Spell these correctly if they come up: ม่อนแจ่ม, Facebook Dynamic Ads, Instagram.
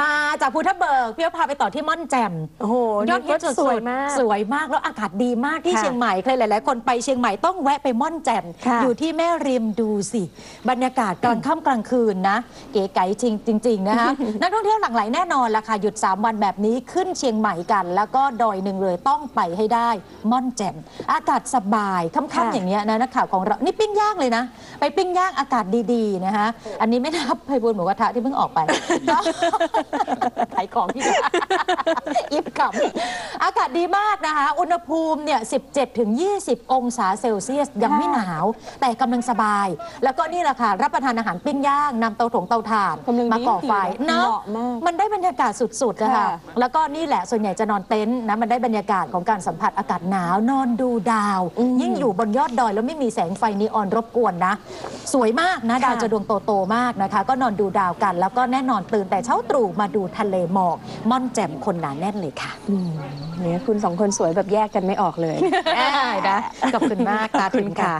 มาจากภูทับเบิกเพียวพาไปต่อที่ม่อนแจ่มโอ้โหยอดฮิตสวยมากสวยมากแล้วอากาศดีมากที่เชียงใหม่ใครหลายๆคนไปเชียงใหม่ต้องแวะไปม่อนแจ่มอยู่ที่แม่ริมดูสิบรรยากาศกลางค่ำกลางคืนนะเก๋ไก๋จริงๆนะคะนักท่องเที่ยวหลั่งไหลแน่นอนล่ะค่ะหยุด3วันแบบนี้ขึ้นเชียงใหม่กันแล้วก็ดอยหนึ่งเลยต้องไปให้ได้ม่อนแจ่มอากาศสบายค่ำๆอย่างเนี้ยนะนักข่าวของเรานี่ปิ้งย่างเลยนะไปปิ้งย่างอากาศดีๆนะคะอันนี้ไม่นับไพบูลย์หมูกระทะที่เพิ่งออกไปขายของที่อิบกับอากาศดีมากนะคะอุณหภูมิเนี่ย 17-20 องศาเซลเซียสยังไม่หนาวแต่กำลังสบายแล้วก็นี่แหละค่ะรับประทานอาหารปิ้งย่างนำเตาถ่านมาก่อไฟเนาะมันได้บรรยากาศสุดๆนะคะแล้วก็นี่แหละส่วนใหญ่จะนอนเต็นท์นะมันได้บรรยากาศของการสัมผัสอากาศหนาวนอนดูดาวยิ่งอยู่บนยอดดอยแล้วไม่มีแสงไฟนีออนรบกวนนะสวยมากนะดาวจะดวงโตๆมากนะคะก็นอนดูดาวกันแล้วก็แน่นอนตื่นแต่เช้าตรู่มาดูทะเลหมอกม่อนแจ่มคนหนาแน่นเลยค่ะเนี่ยคุณสองคนสวยแบบแยกกันไม่ออกเลยนะขอบคุณมากตาทินค่ะ